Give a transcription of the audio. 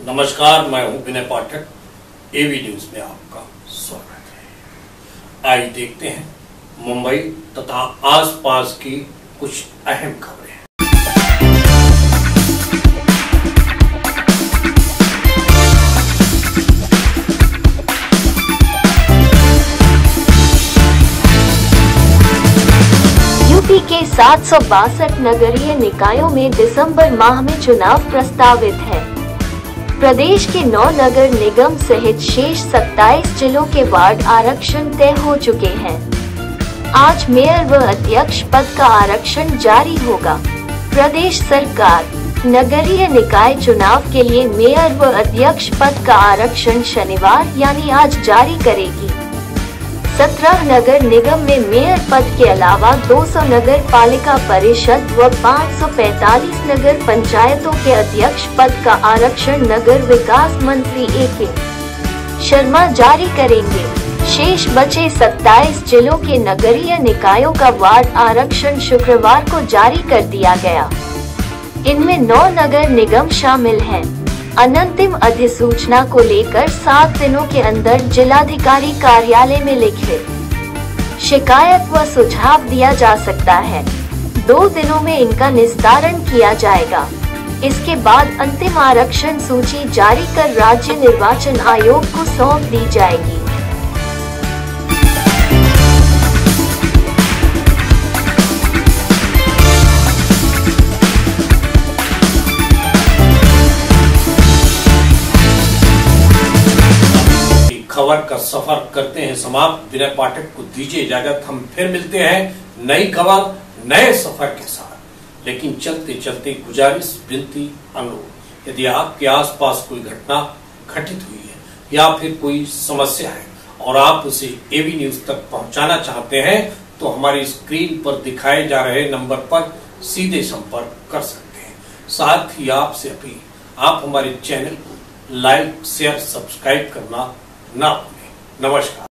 नमस्कार, मैं हूं विनय पाठक। ए बी न्यूज में आपका स्वागत है। आइए देखते हैं मुंबई तथा आसपास की कुछ अहम खबरें। यूपी के 762 नगरीय निकायों में दिसंबर माह में चुनाव प्रस्तावित है। प्रदेश के 9 नगर निगम सहित शेष 27 जिलों के वार्ड आरक्षण तय हो चुके हैं। आज मेयर व अध्यक्ष पद का आरक्षण जारी होगा। प्रदेश सरकार नगरीय निकाय चुनाव के लिए मेयर व अध्यक्ष पद का आरक्षण शनिवार यानी आज जारी करेगी। 17 नगर निगम में मेयर पद के अलावा 200 नगर पालिका परिषद व 545 नगर पंचायतों के अध्यक्ष पद का आरक्षण नगर विकास मंत्री ए के शर्मा जारी करेंगे। शेष बचे 27 जिलों के नगरीय निकायों का वार्ड आरक्षण शुक्रवार को जारी कर दिया गया। इनमें 9 नगर निगम शामिल हैं। अंतिम अधिसूचना को लेकर 7 दिनों के अंदर जिलाधिकारी कार्यालय में लिखित शिकायत व सुझाव दिया जा सकता है। 2 दिनों में इनका निस्तारण किया जाएगा। इसके बाद अंतिम आरक्षण सूची जारी कर राज्य निर्वाचन आयोग को सौंप दी जाएगी। खबर का सफर करते हैं समाप्त। विनय पाठक को दीजिए इजाजत। हम फिर मिलते हैं नई खबर नए सफर के साथ। लेकिन चलते चलते गुजारिश, विनती, अनुरोध, यदि आपके आसपास कोई घटना घटित हुई है या फिर कोई समस्या है और आप उसे ए बी न्यूज तक पहुंचाना चाहते हैं तो हमारी स्क्रीन पर दिखाए जा रहे नंबर पर सीधे संपर्क कर सकते हैं। साथ ही आपसे अपील, आप हमारे चैनल को लाइक, शेयर, सब्सक्राइब करना ना भूलें। नमस्कार।